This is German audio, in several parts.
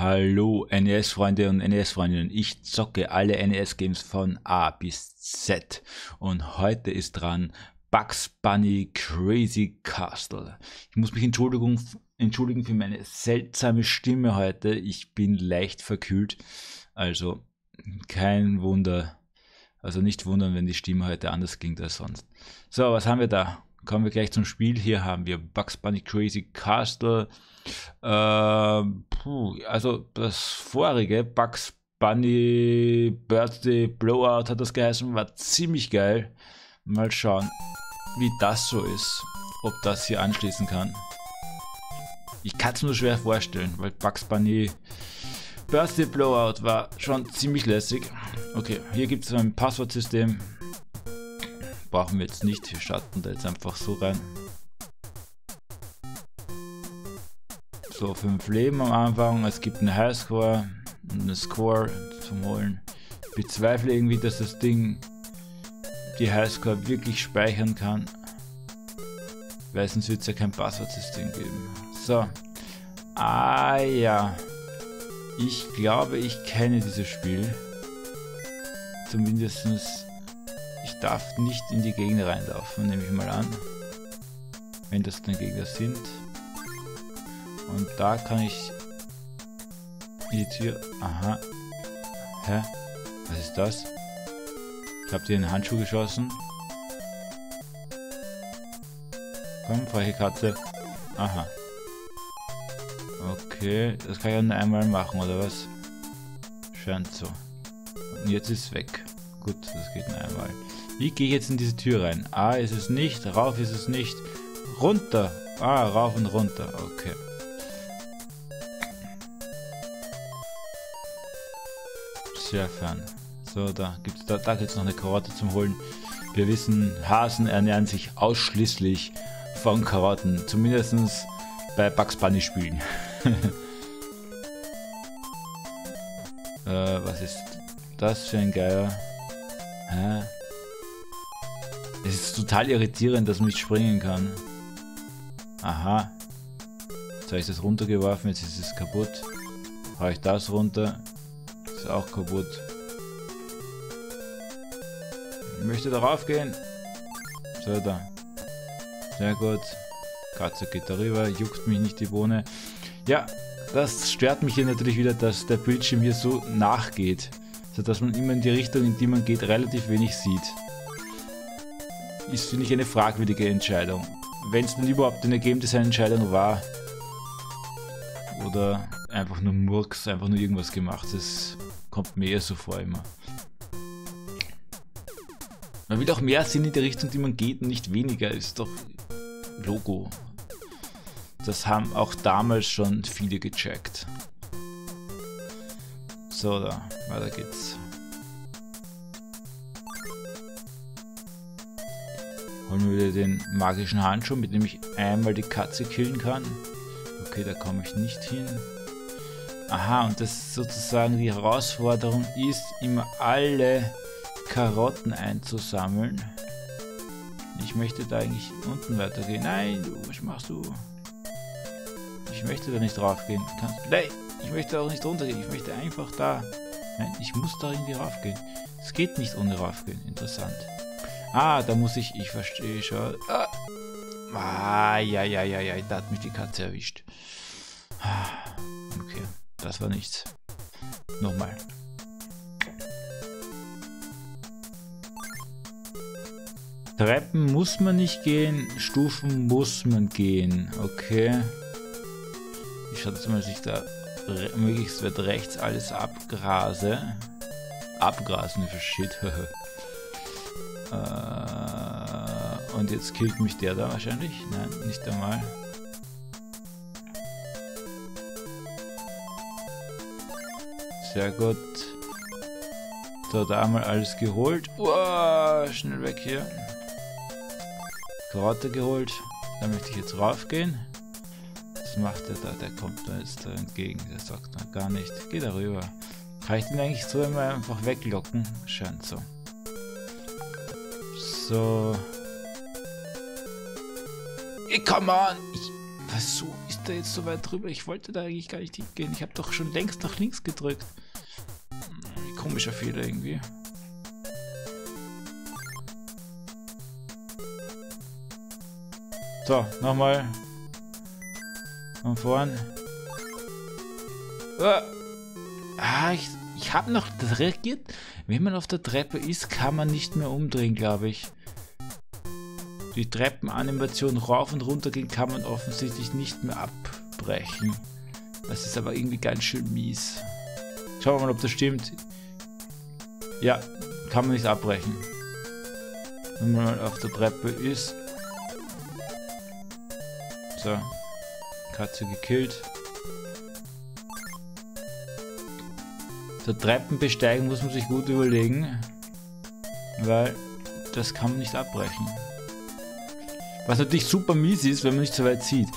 Hallo NES-Freunde und NES-Freundinnen, ich zocke alle NES-Games von A bis Z und heute ist dran Bugs Bunny Crazy Castle. Ich muss mich entschuldigen für meine seltsame Stimme heute, ich bin leicht verkühlt, also kein Wunder, also nicht wundern, wenn die Stimme heute anders klingt als sonst. So, was haben wir da? Kommen wir gleich zum Spiel. Hier haben wir Bugs Bunny Crazy Castle. Also das vorige Bugs Bunny Birthday Blowout hat das geheißen, war ziemlich geil. Mal schauen, wie das so ist, ob das hier anschließen kann. Ich kann es nur schwer vorstellen, weil Bugs Bunny Birthday Blowout war schon ziemlich lässig. Okay, hier gibt es ein Passwortsystem. Brauchen wir jetzt nicht, wir starten da jetzt einfach so rein. So, 5 Leben am Anfang, es gibt einen Highscore und einen Score zum Holen. Ich bezweifle irgendwie, dass das Ding die Highscore wirklich speichern kann, weil sonst wird es ja kein Passwortsystem geben. So, ja, ich glaube, ich kenne dieses Spiel, zumindest. Ich darf nicht in die Gegner reinlaufen, nehme ich mal an, wenn das dann Gegner sind. Und da kann ich die Tür, aha, hä, was ist das? Ich habe dir in den Handschuh geschossen. Komm, freche Katze, aha. Okay, das kann ich ja nur einmal machen, oder was? Scheint so. Und jetzt ist es weg. Gut, das geht nur einmal. Wie gehe ich jetzt in diese Tür rein? A ist es nicht, rauf ist es nicht, runter. Ah, rauf und runter, okay. Sehr fern. So, da gibt es noch eine Karotte zum Holen. Wir wissen, Hasen ernähren sich ausschließlich von Karotten. Zumindest bei Bugs Bunny Spielen. Was ist das für ein Geier? Hä? Es ist total irritierend, dass man nicht springen kann. Aha. Jetzt habe ich das runtergeworfen, jetzt ist es kaputt. Habe ich das runter? Ist auch kaputt. Ich möchte darauf gehen. So, da. Sehr gut. Katze geht darüber, juckt mich nicht die Bohne. Ja, das stört mich hier natürlich wieder, dass der Bildschirm hier so nachgeht, sodass man immer in die Richtung, in die man geht, relativ wenig sieht. Ist, finde ich, eine fragwürdige Entscheidung. Wenn es denn überhaupt eine Game Design Entscheidung war. Oder einfach nur Murks, einfach nur irgendwas gemacht. Das kommt mir eher so vor immer. Man will auch mehr sehen in die Richtung, die man geht und nicht weniger. Ist doch Logo. Das haben auch damals schon viele gecheckt. So, da, weiter geht's. Holen wir wieder den magischen Handschuh, mit dem ich einmal die Katze killen kann. Okay, da komme ich nicht hin. Aha, und das ist sozusagen die Herausforderung, ist immer alle Karotten einzusammeln. Ich möchte da eigentlich unten weitergehen. Nein, du, was machst du? Ich möchte da nicht drauf gehen. Nein! Ich möchte auch nicht runtergehen, ich möchte einfach da. Nein, ich muss da irgendwie raufgehen. Es geht nicht ohne raufgehen, interessant. Ah, da muss ich, verstehe schon. Ah, ja, da hat mich die Katze erwischt. Okay, das war nichts. Nochmal. Treppen muss man nicht gehen, Stufen muss man gehen. Okay. Ich schaue mal, dass ich da möglichst weit rechts alles abgrasen für shit. Und jetzt killt mich der da wahrscheinlich. Nein, nicht einmal. Sehr gut. So, da haben wir alles geholt. Uah, schnell weg hier. Karotte geholt. Da möchte ich jetzt raufgehen. Was macht er da? Der kommt da jetzt da entgegen. Der sagt noch gar nicht. Geh da rüber. Kann ich den eigentlich so immer einfach weglocken? Scheint so. So. Come on! Wieso ist da jetzt so weit drüber? Ich wollte da eigentlich gar nicht hingehen. Ich habe doch schon längst nach links gedrückt. Komischer Fehler irgendwie. So, nochmal. Von vorn. Ah, ich habe noch reagiert. Wenn man auf der Treppe ist, kann man nicht mehr umdrehen, glaube ich. Die Treppenanimation rauf und runter gehen kann man offensichtlich nicht mehr abbrechen. Das ist aber irgendwie ganz schön mies. Schauen wir mal, ob das stimmt. Ja, kann man nicht abbrechen. Wenn man auf der Treppe ist. So. Katze gekillt. So, Treppenbesteigen muss man sich gut überlegen, weil das kann man nicht abbrechen. Was natürlich super mies ist, wenn man nicht so weit sieht.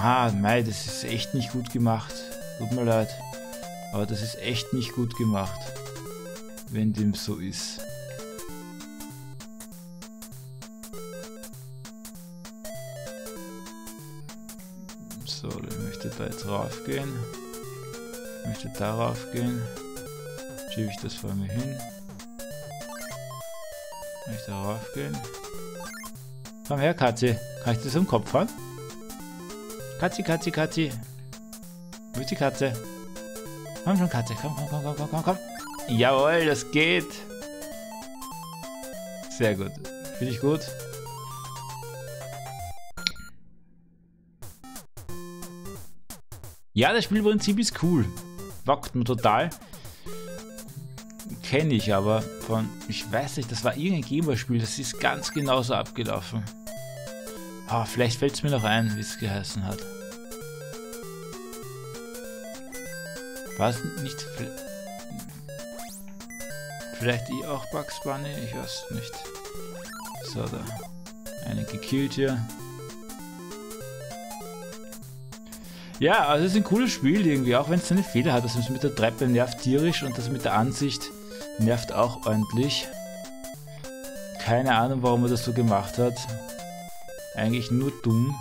Ah, mei, das ist echt nicht gut gemacht. Tut mir leid. Aber das ist echt nicht gut gemacht, wenn dem so ist. So, ich möchte da jetzt raufgehen. Ich möchte darauf gehen. Schiebe ich das vor mir hin. Ich möchte darauf gehen. Komm her, Katze. Kann ich das um den Kopf fahren? Katze, Katze, Katze. Wo ist die Katze? Komm schon, Katze. Komm, komm, komm, komm, komm, komm. Jawohl, das geht. Sehr gut. Finde ich gut. Ja, das Spielprinzip ist cool. Bockt mir total. Kenne ich aber von, ich weiß nicht, das war irgendein Game Boy Spiel, das ist ganz genauso abgelaufen. Ah, vielleicht fällt es mir noch ein, wie es geheißen hat. War es nicht... Vielleicht ich auch Bugs Bunny? Ich weiß nicht. So, da. Eine gekillt hier. Ja, also es ist ein cooles Spiel irgendwie, auch wenn es seine Fehler hat. Das mit der Treppe nervt tierisch und das mit der Ansicht nervt auch ordentlich. Keine Ahnung, warum er das so gemacht hat. Eigentlich nur dumm.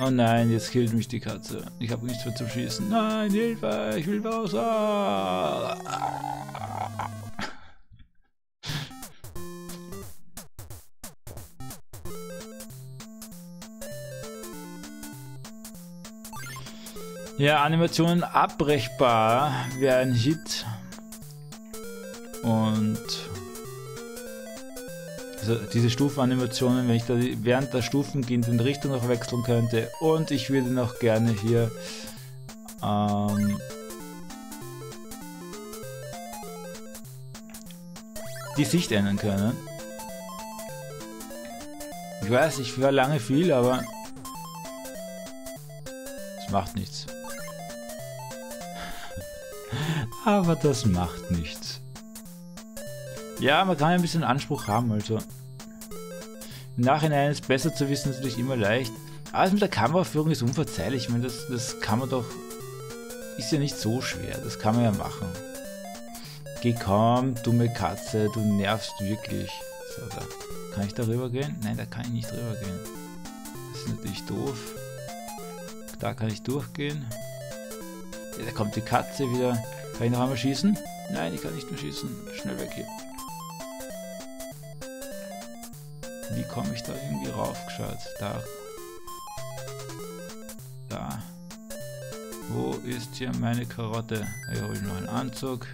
Oh nein, jetzt killt mich die Katze. Ich habe nichts mehr zum Schießen. Nein, Hilfe, ich will raus. Ja, Animationen abbrechbar wäre ein Hit. Und also diese Stufenanimationen, wenn ich da während der Stufen gehend in die Richtung noch wechseln könnte. Und ich würde noch gerne hier die Sicht ändern können. Ich weiß, ich war lange viel, aber es macht nichts. Aber das macht nichts. Ja, man kann ja ein bisschen Anspruch haben, also. Im Nachhinein ist besser zu wissen, natürlich immer leicht. Aber das mit der Kameraführung ist unverzeihlich. Ich meine, das kann man doch... Ist ja nicht so schwer, das kann man ja machen. Geh komm, dumme Katze, du nervst wirklich. So, da. Kann ich da rüber gehen? Nein, da kann ich nicht rüber gehen. Das ist natürlich doof. Da kann ich durchgehen. Ja, da kommt die Katze wieder. Kann ich noch einmal schießen? Nein, ich kann nicht mehr schießen. Schnell weg hier. Wie komme ich da irgendwie raufgeschaut? Da. Da. Wo ist hier meine Karotte? Hier habe ich noch einen Anzug.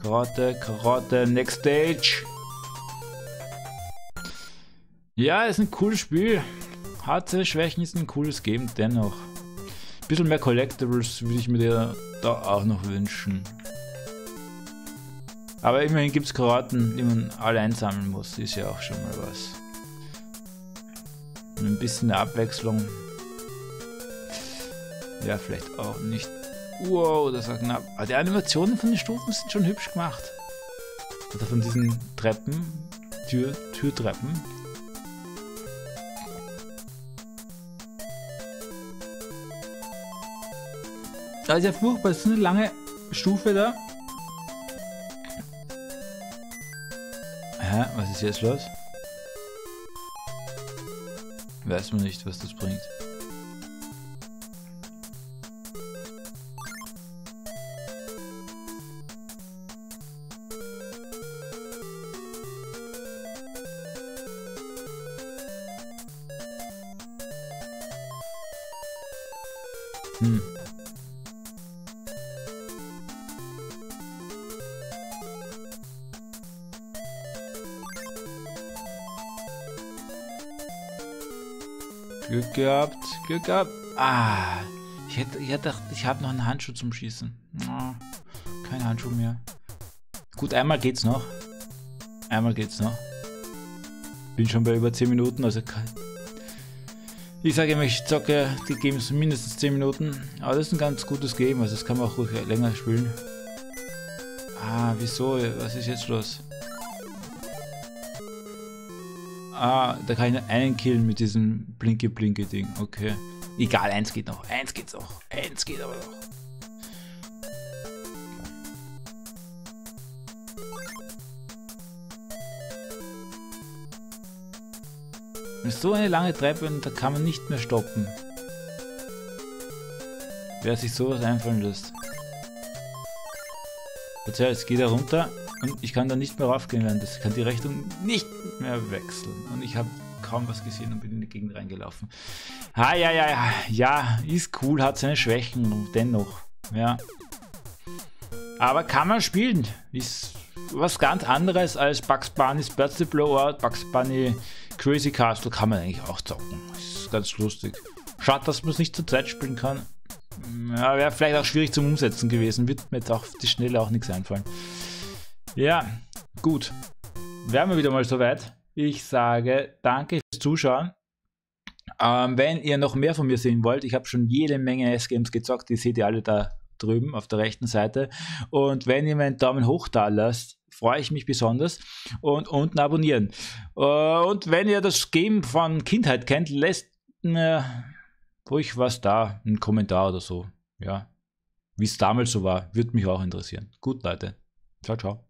Karotte, Karotte, next stage. Ja, ist ein cooles Spiel. Hat seine Schwächen, ist ein cooles Game dennoch. Ein bisschen mehr Collectibles würde ich mir da auch noch wünschen. Aber immerhin gibt es Karotten, die man alle einsammeln muss. Ist ja auch schon mal was. Und ein bisschen eine Abwechslung. Ja, vielleicht auch nicht. Wow, das war knapp. Aber die Animationen von den Stufen sind schon hübsch gemacht. Oder von diesen Treppen, Türtreppen. Da ist ja furchtbar, das ist eine lange Stufe da. Hä, was ist jetzt los? Weiß man nicht, was das bringt. Glück gehabt, Glück gehabt. Ah, ich hätte gedacht, ich habe noch einen Handschuh zum Schießen. Kein Handschuh mehr. Gut, einmal geht's noch. Einmal geht's noch. Bin schon bei über 10 Minuten, also ich sage immer, ich zocke die Games mindestens 10 Minuten. Aber das ist ein ganz gutes Game, also das kann man auch ruhig länger spielen. Ah, wieso? Was ist jetzt los? Ah, da kann ich einen killen mit diesem Blinke-Blinke-Ding. Okay. Egal, eins geht noch. Eins geht's noch. Eins geht aber noch. Das ist so eine lange Treppe und da kann man nicht mehr stoppen. Wer sich sowas einfallen lässt. Jetzt geht er runter und ich kann da nicht mehr raufgehen werden. Ich kann die Richtung nicht mehr wechseln. Und ich habe kaum was gesehen und bin in die Gegend reingelaufen. Ah, ja, ist cool, hat seine Schwächen dennoch. Ja. Aber kann man spielen. Ist was ganz anderes als Bugs Bunny's Birthday Blowout, Bugs Bunny Crazy Castle kann man eigentlich auch zocken. Ist ganz lustig. Schade, dass man es nicht zur Zeit spielen kann. Ja, wäre vielleicht auch schwierig zum Umsetzen gewesen. Wird mir jetzt auf die Schnelle auch nichts einfallen. Ja, gut. Wären wir wieder mal soweit. Ich sage danke fürs Zuschauen. Wenn ihr noch mehr von mir sehen wollt, ich habe schon jede Menge S-Games gezockt. Die seht ihr alle da drüben auf der rechten Seite. Und wenn ihr mir einen Daumen hoch da lasst, freue ich mich besonders. Und unten abonnieren. Und wenn ihr das Game von Kindheit kennt, lasst mir ruhig was da, einen Kommentar oder so. Ja, wie es damals so war, würde mich auch interessieren. Gut, Leute. Ciao, ciao.